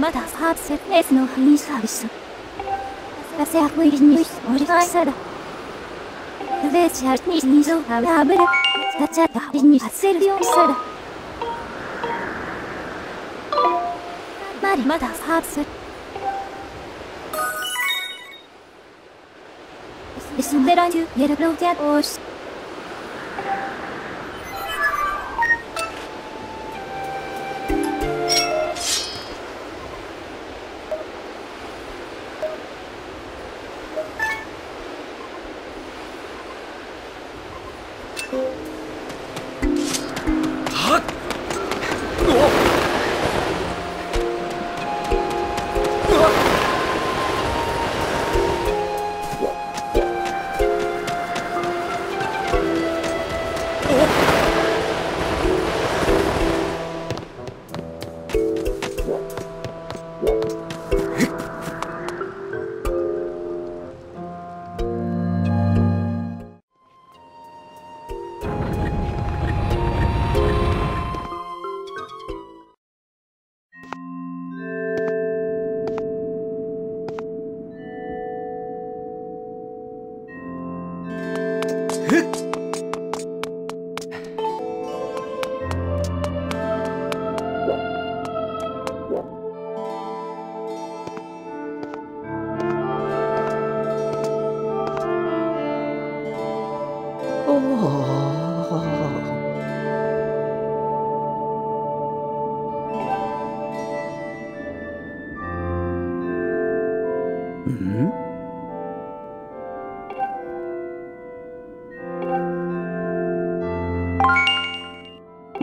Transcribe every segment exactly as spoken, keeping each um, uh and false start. まだサービスエースのフリーサービス。サセアフリーニュースオリサイサダ。ベーチャーニーズニゾハラブラ。サチャタフリーニュースセルヨリサダ。マリマダサービス。エスベランユエルローテアオーシ。Hmm. Oh.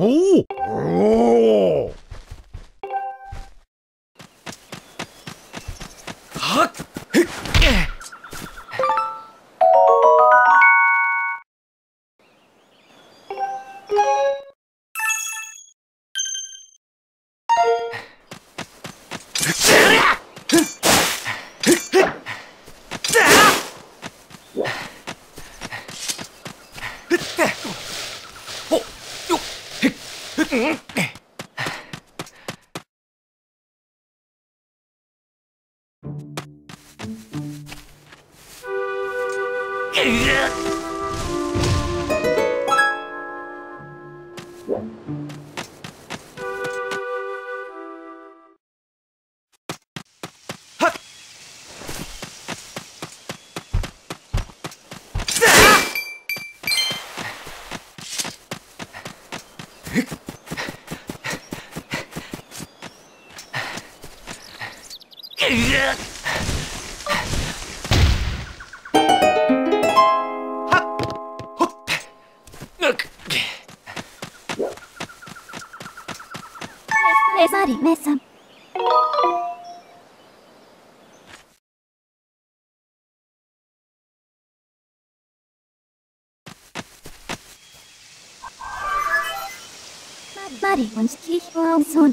Ooh. Oh. Buddy und ich war so.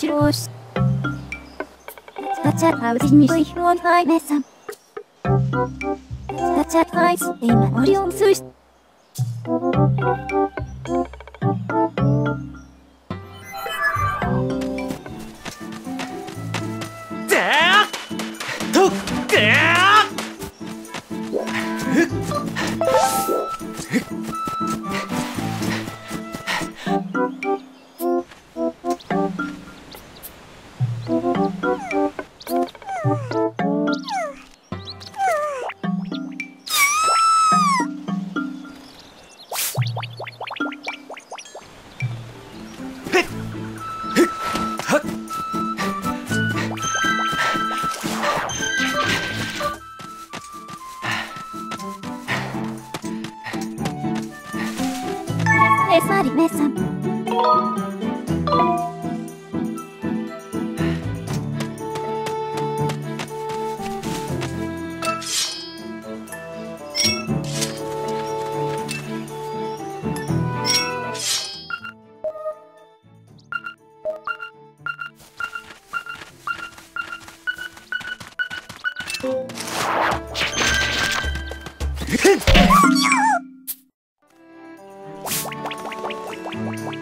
Shows that's at how did you on high mess up that's at high steam audio suits 餌リメさん。What?